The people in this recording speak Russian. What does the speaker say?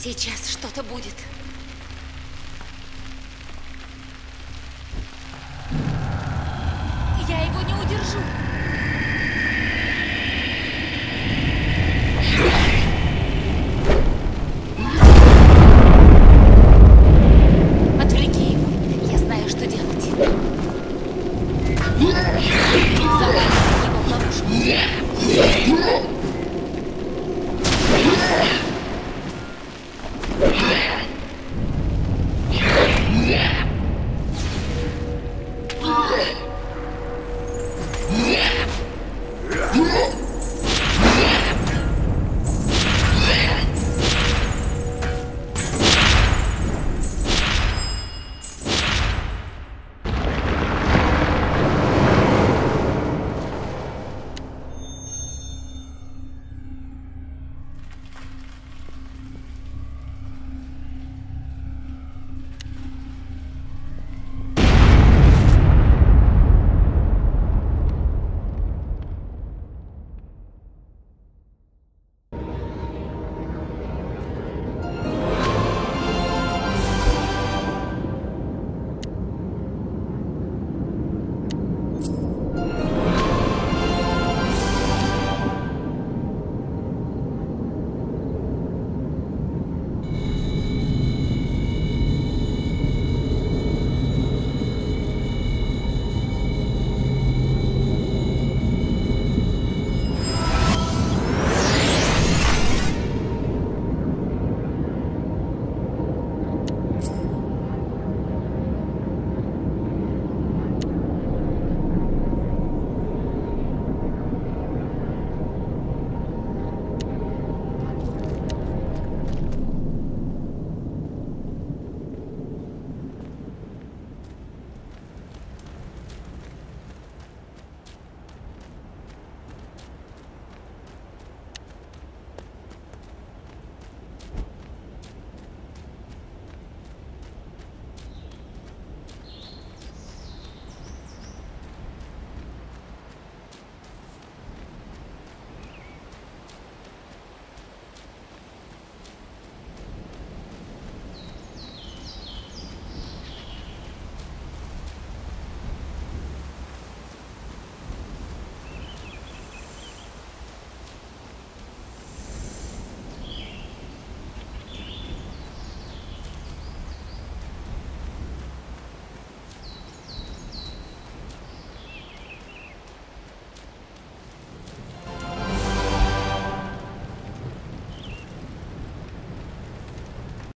Сейчас что-то будет. Я его не удержу.